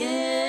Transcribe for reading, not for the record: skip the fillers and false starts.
Yeah.